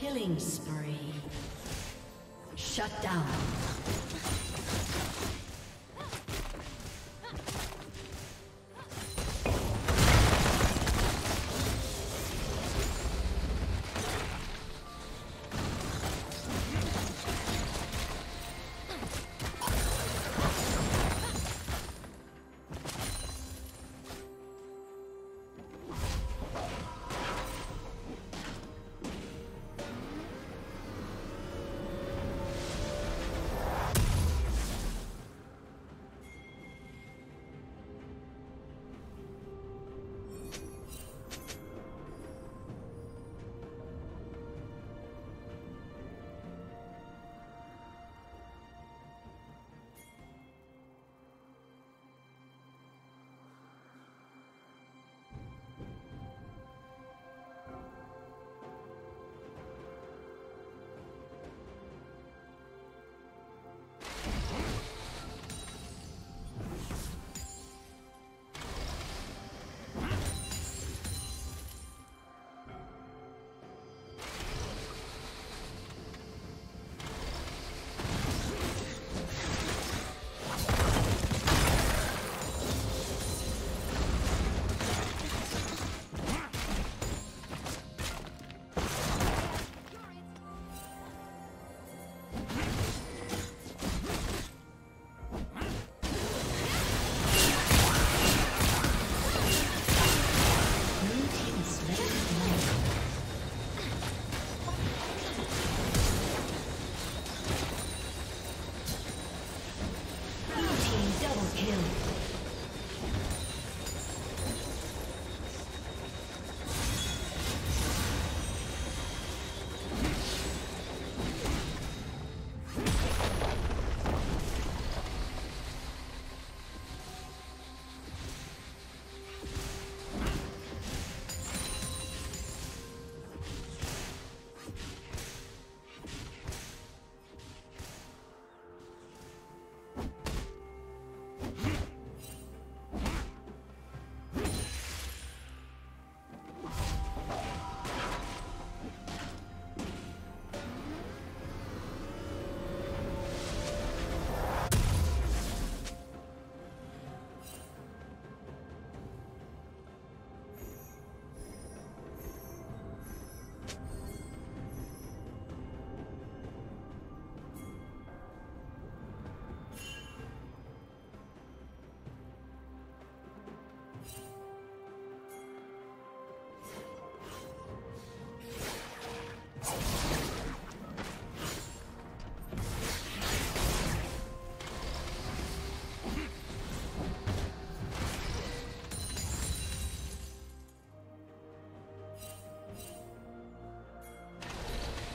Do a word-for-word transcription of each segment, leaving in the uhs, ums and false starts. Killing spree. Shut down.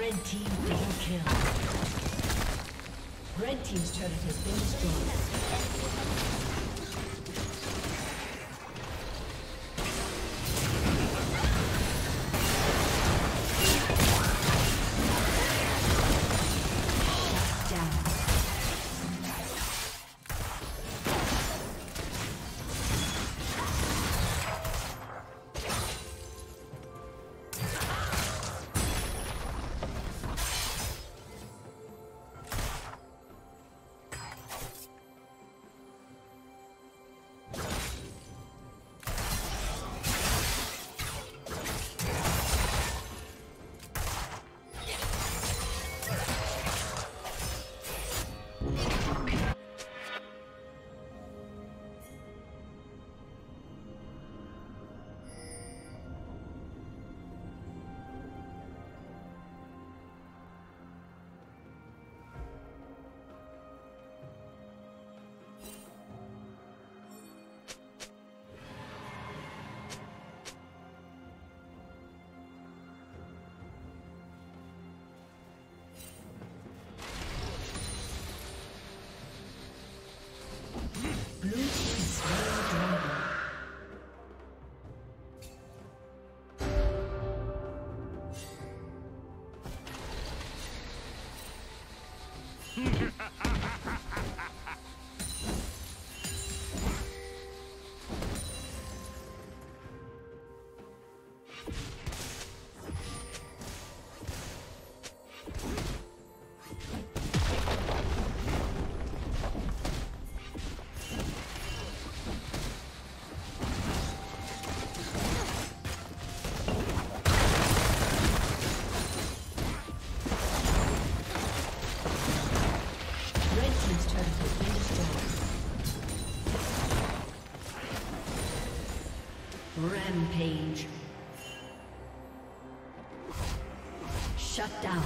Red team double kill. Red team's turret has been destroyed. Rampage. Shut down.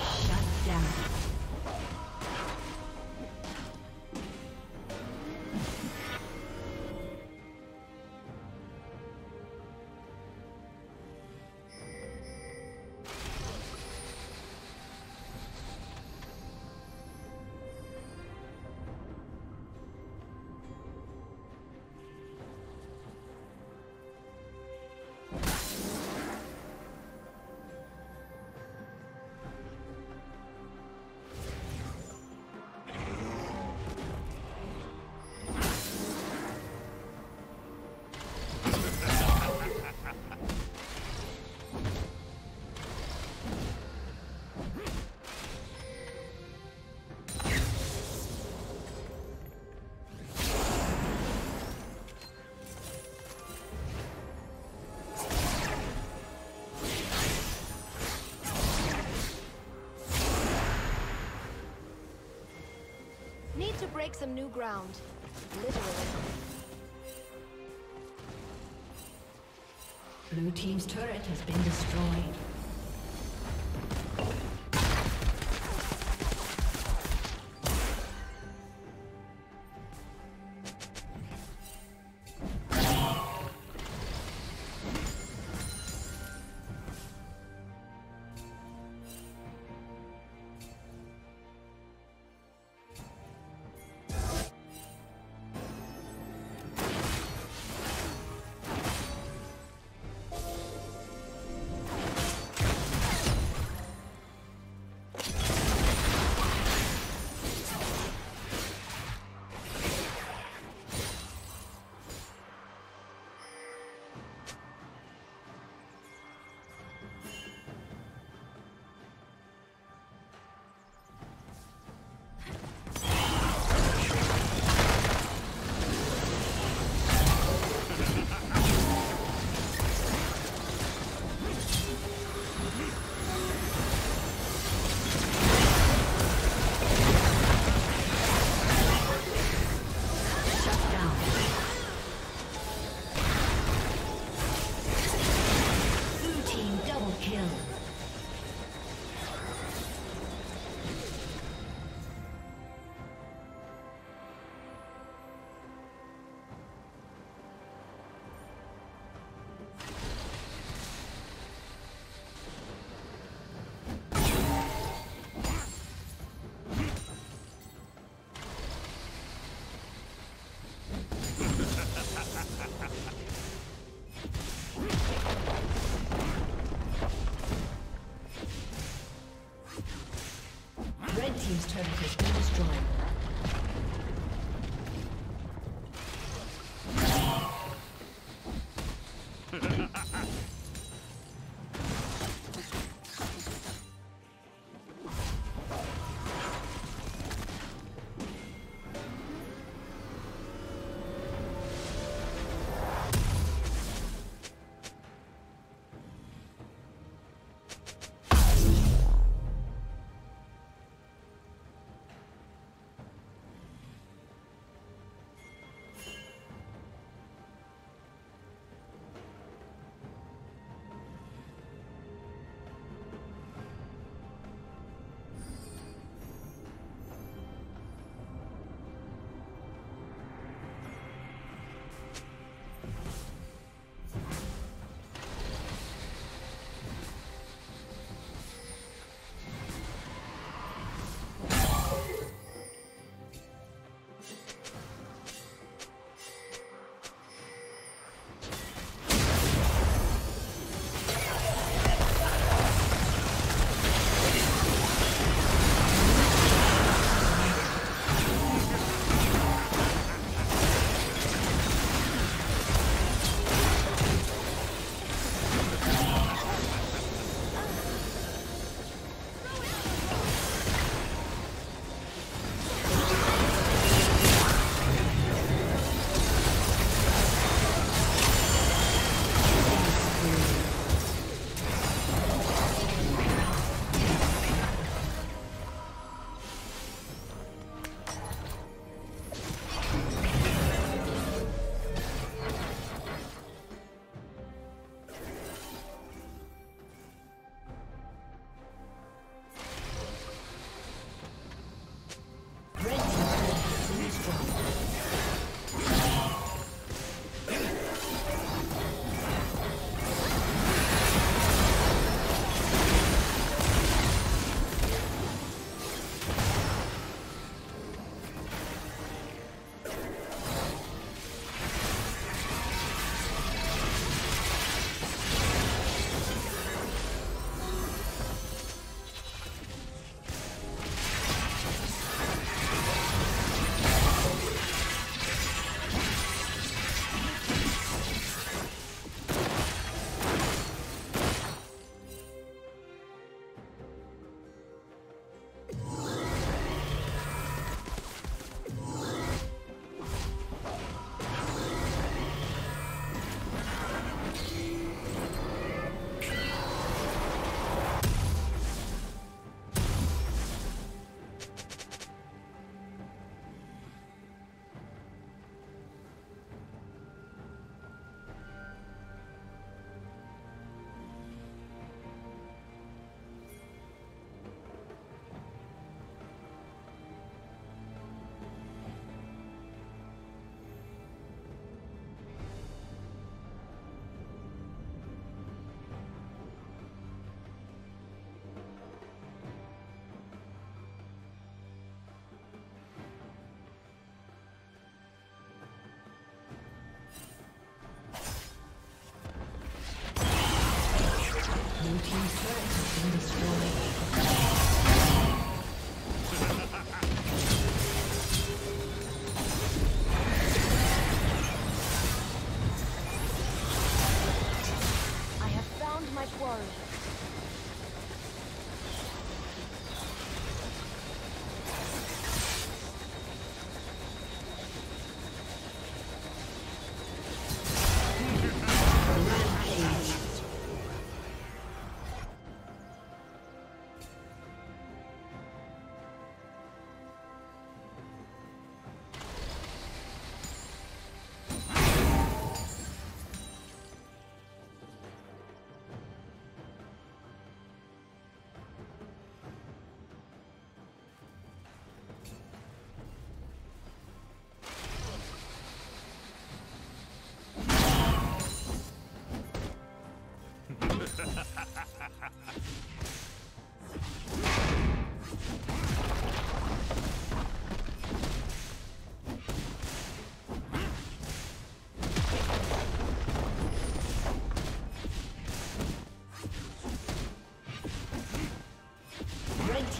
Shut down. To break some new ground, literally. Blue team's turret has been destroyed.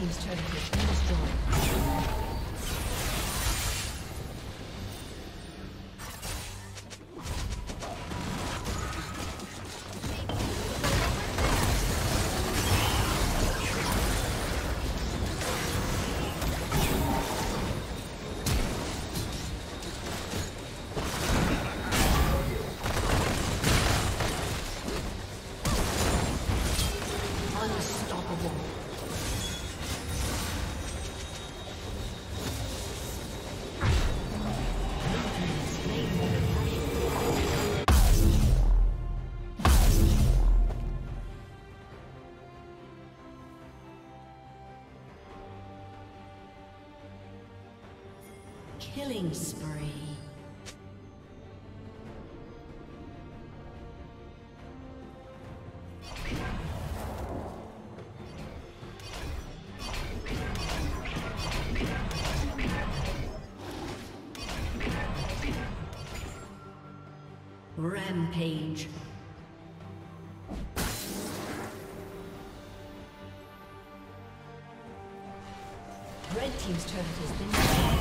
team's turret has been destroyed. Killing spree. Rampage. Red team's turret has been destroyed.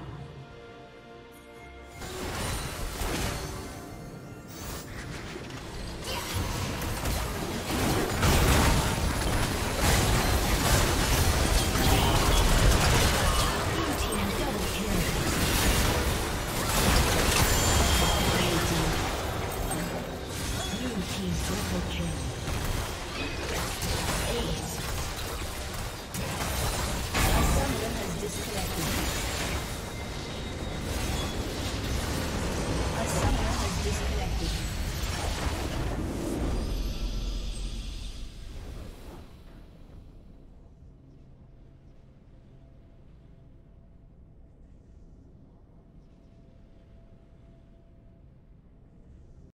Blue team double kill. Blue team triple kill.